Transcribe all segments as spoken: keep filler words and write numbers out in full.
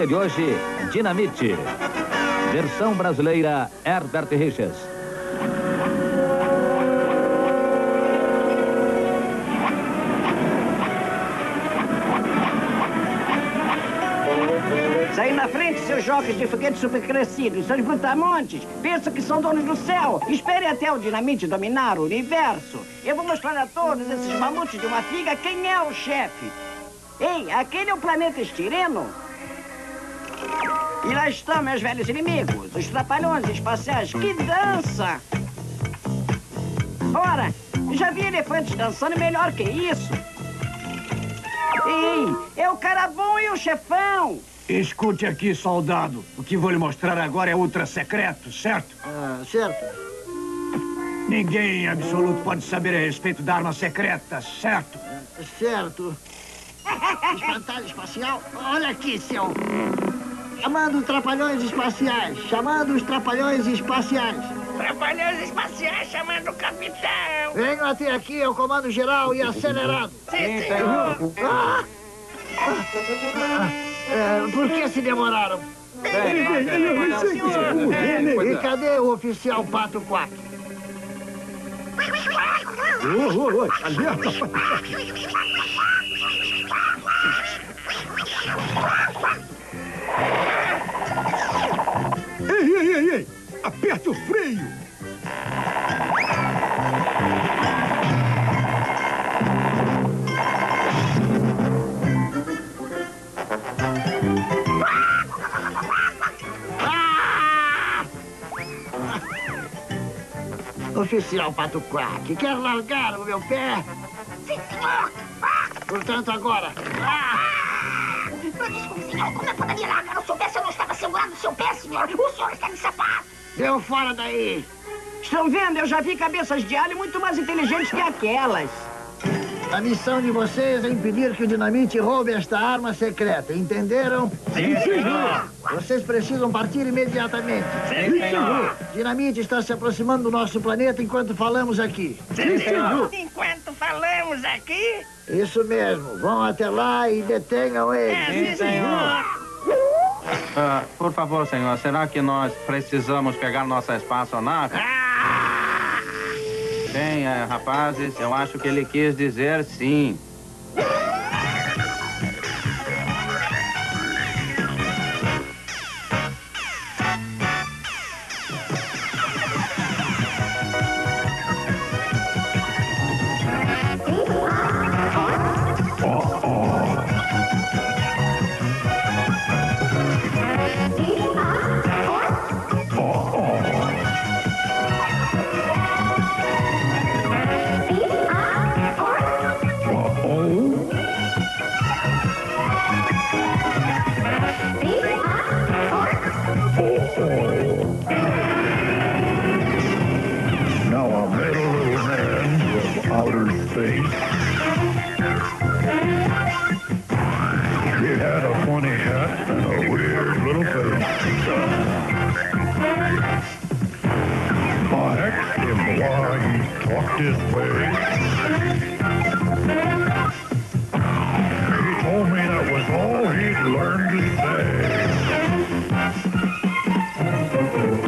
história de hoje, Dinamite. Versão brasileira, Herbert Richers. Sai na frente, seus jockeys de foguete supercrescidos, seus brutamontes. Pensa que são donos do céu. Espere até o Dinamite dominar o universo. Eu vou mostrar a todos esses mamutes de uma figa quem é o chefe. Ei, aquele é o planeta Estireno. E lá estão meus velhos inimigos, os Trapalhões Espaciais. Que dança! Ora, já vi elefantes dançando melhor que isso. Ei, é o cara bom e o chefão. Escute aqui, soldado. O que vou lhe mostrar agora é ultra secreto, certo? Ah, certo. Ninguém em absoluto pode saber a respeito da arma secreta, certo? Certo. Espantalho espacial? Olha aqui, seu... Chamando os Trapalhões Espaciais. Chamando os Trapalhões Espaciais. Trapalhões Espaciais chamando o capitão. Venham até aqui, é o comando geral e acelerado. Sim, senhor. Ah! Ah! É, por que se demoraram? E cadê o oficial Pato Quark? Oh, oh, oh, alerta! Ei, ei, ei, ei! Aperta o freio! Ah! Oficial Pato Quark, quer largar o meu pé? Sim, senhor! Portanto, agora... Ah! Desculpe, senhor, como eu poderia largar o seu pé se eu não estava segurando o seu pé, senhor? O senhor está me safado! Deu fora daí! Estão vendo? Eu já vi cabeças de alho muito mais inteligentes que aquelas. A missão de vocês é impedir que o Dinamite roube esta arma secreta, entenderam? Sim, senhor! Vocês precisam partir imediatamente. Sim, senhor! Dinamite está se aproximando do nosso planeta enquanto falamos aqui. Sim, senhor! Enquanto falamos aqui? Isso mesmo. Vão até lá e detenham ele. Sim, senhor! Uh, por favor, senhor, será que nós precisamos pegar nossa espaçonave? Ah! Bem, uh, rapazes, eu acho que ele quis dizer sim. This way. He told me that was all he'd learned to say. Uh-uh. Uh-uh.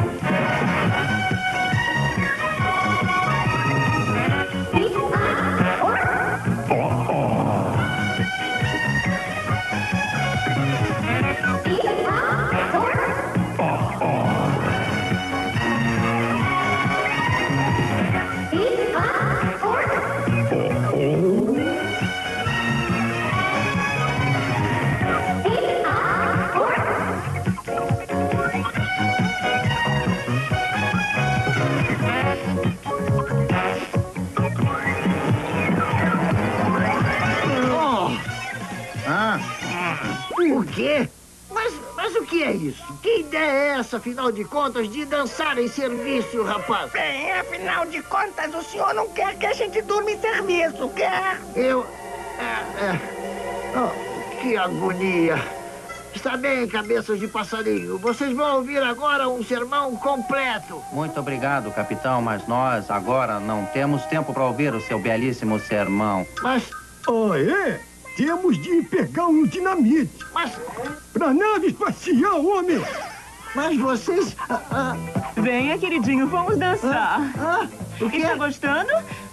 O quê? Mas, mas o que é isso? Que ideia é essa, afinal de contas, de dançar em serviço, rapaz? Bem, afinal de contas, o senhor não quer que a gente durma em serviço, quer? Eu... É, é. Oh, que agonia. Está bem, cabeças de passarinho. Vocês vão ouvir agora um sermão completo. Muito obrigado, capitão, mas nós agora não temos tempo para ouvir o seu belíssimo sermão. Mas... Oh, é? Temos de pegar um dinamite. Mas... pra nave espacial, homem! Mas vocês... Ah, ah... Venha, queridinho, vamos dançar. Ah, ah, o quê? Está gostando?